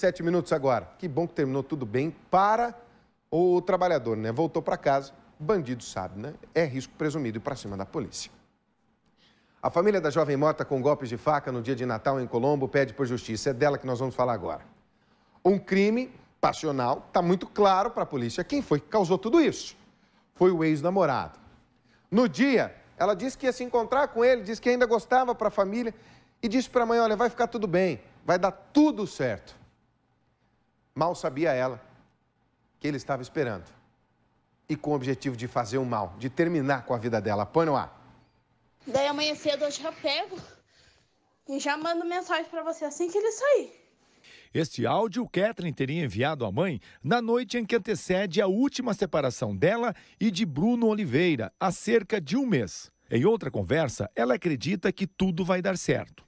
7 minutos agora. Que bom que terminou tudo bem para o trabalhador, né? Voltou para casa, bandido sabe, né? É risco presumido e para cima da polícia. A família da jovem morta com golpes de faca no dia de Natal em Colombo pede por justiça. É dela que nós vamos falar agora. Um crime passional, está muito claro para a polícia quem foi que causou tudo isso. Foi o ex-namorado. No dia, ela disse que ia se encontrar com ele, disse que ainda gostava para a família e disse para a mãe, olha, vai ficar tudo bem, vai dar tudo certo. Mal sabia ela que ele estava esperando e com o objetivo de fazer o mal, de terminar com a vida dela. Põe no ar. Daí amanhã cedo eu já pego e já mando mensagem para você assim que ele sair. Este áudio, Catherine teria enviado à mãe na noite em que antecede a última separação dela e de Bruno Oliveira, há cerca de um mês. Em outra conversa, ela acredita que tudo vai dar certo.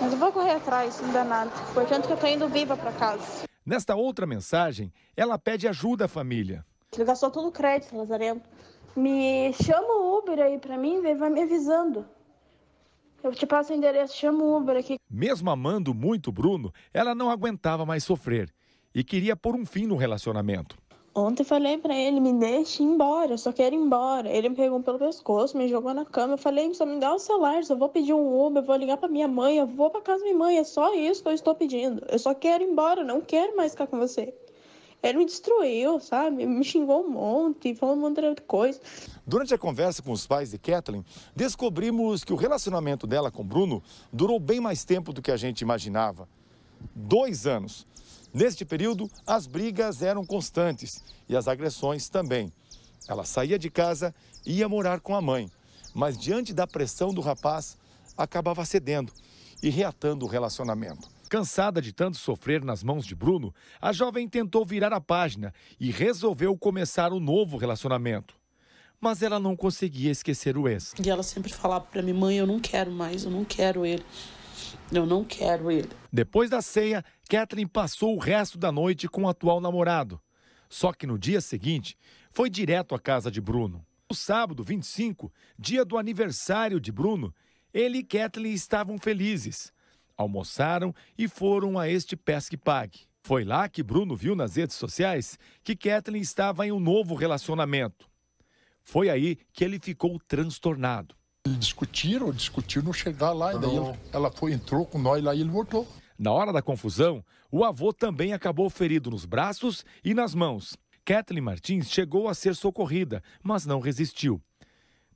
Mas eu vou correr atrás, não dá nada. Portanto, que eu tô indo viva para casa. Nesta outra mensagem, ela pede ajuda à família. Ele gastou todo o crédito, Lazarento. Me chama o Uber aí pra mim, vai me avisando. Eu te passo o endereço, chama o Uber aqui. Mesmo amando muito Bruno, ela não aguentava mais sofrer e queria pôr um fim no relacionamento. Ontem falei pra ele, me deixe ir embora, eu só quero ir embora. Ele me pegou pelo pescoço, me jogou na cama, eu falei, só me dá o celular, só vou pedir um Uber, eu vou ligar pra minha mãe, eu vou pra casa da minha mãe, é só isso que eu estou pedindo. Eu só quero ir embora, eu não quero mais ficar com você. Ele me destruiu, sabe? Me xingou um monte, falou um monte de coisa. Durante a conversa com os pais de Kathleen, descobrimos que o relacionamento dela com Bruno durou bem mais tempo do que a gente imaginava. 2 anos. Neste período, as brigas eram constantes e as agressões também. Ela saía de casa e ia morar com a mãe, mas diante da pressão do rapaz, acabava cedendo e reatando o relacionamento. Cansada de tanto sofrer nas mãos de Bruno, a jovem tentou virar a página e resolveu começar um novo relacionamento. Mas ela não conseguia esquecer o ex. E ela sempre falava para mim, mãe, eu não quero mais, eu não quero ele. Eu não quero ele. Depois da ceia, Catherine passou o resto da noite com o atual namorado. Só que no dia seguinte, foi direto à casa de Bruno. No sábado, 25, dia do aniversário de Bruno, ele e Kathleen estavam felizes. Almoçaram e foram a este pesque-pague. Foi lá que Bruno viu nas redes sociais que Kathleen estava em um novo relacionamento. Foi aí que ele ficou transtornado. Eles discutiram, não chegaram lá, e daí ela foi, entrou com nós lá e ele voltou. Na hora da confusão, o avô também acabou ferido nos braços e nas mãos. Kathleen Martins chegou a ser socorrida, mas não resistiu.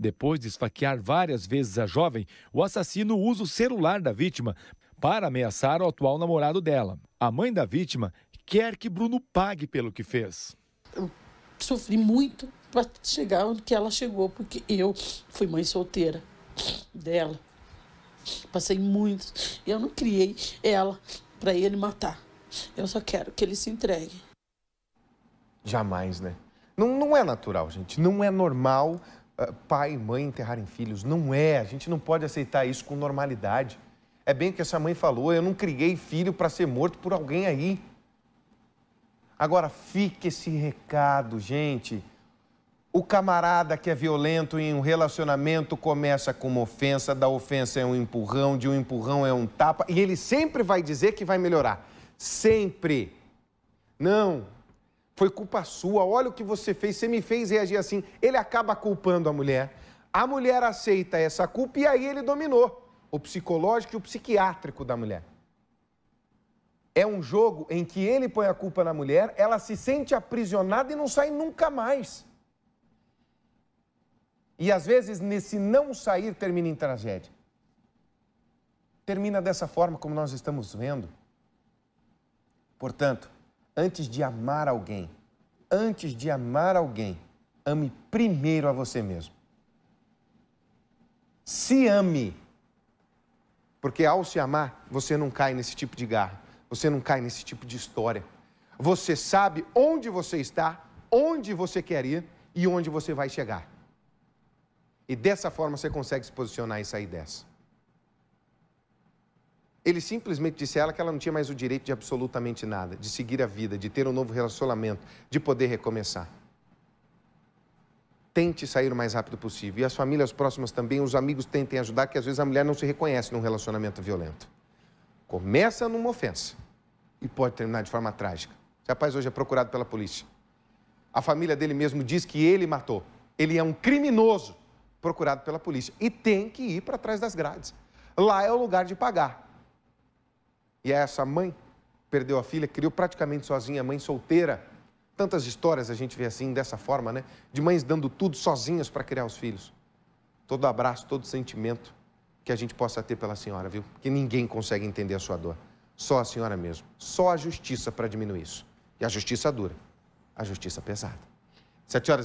Depois de esfaquear várias vezes a jovem, o assassino usa o celular da vítima para ameaçar o atual namorado dela. A mãe da vítima quer que Bruno pague pelo que fez. Eu sofri muito para chegar onde ela chegou, porque eu fui mãe solteira dela. Passei muito. Eu não criei ela para ele matar. Eu só quero que ele se entregue. Jamais, né? Não é natural, gente. Não é normal pai e mãe enterrarem filhos, não é, a gente não pode aceitar isso com normalidade. É bem o que essa mãe falou, eu não criei filho para ser morto por alguém aí. Agora, fica esse recado, gente. O camarada que é violento em um relacionamento começa com uma ofensa, da ofensa é um empurrão, de um empurrão é um tapa, e ele sempre vai dizer que vai melhorar. Sempre. Não. Foi culpa sua, olha o que você fez, você me fez reagir assim. Ele acaba culpando a mulher. A mulher aceita essa culpa e aí ele dominou o psicológico e o psiquiátrico da mulher. É um jogo em que ele põe a culpa na mulher, ela se sente aprisionada e não sai nunca mais. E às vezes, nesse não sair, termina em tragédia. Termina dessa forma como nós estamos vendo. Portanto, antes de amar alguém, ame primeiro a você mesmo. Se ame, porque ao se amar, você não cai nesse tipo de garra, você não cai nesse tipo de história. Você sabe onde você está, onde você quer ir e onde você vai chegar. E dessa forma você consegue se posicionar e sair dessa. Ele simplesmente disse a ela que ela não tinha mais o direito de absolutamente nada, de seguir a vida, de ter um novo relacionamento, de poder recomeçar. Tente sair o mais rápido possível. E as famílias próximas também, os amigos tentem ajudar, que às vezes a mulher não se reconhece num relacionamento violento. Começa numa ofensa e pode terminar de forma trágica. Esse rapaz hoje é procurado pela polícia. A família dele mesmo diz que ele matou. Ele é um criminoso procurado pela polícia e tem que ir para trás das grades. Lá é o lugar de pagar. E essa mãe perdeu a filha, criou praticamente sozinha, mãe solteira. Tantas histórias a gente vê assim, dessa forma, né? De mães dando tudo sozinhas para criar os filhos. Todo abraço, todo sentimento que a gente possa ter pela senhora, viu? Que ninguém consegue entender a sua dor. Só a senhora mesmo. Só a justiça para diminuir isso. E a justiça dura. A justiça pesada. 7 horas.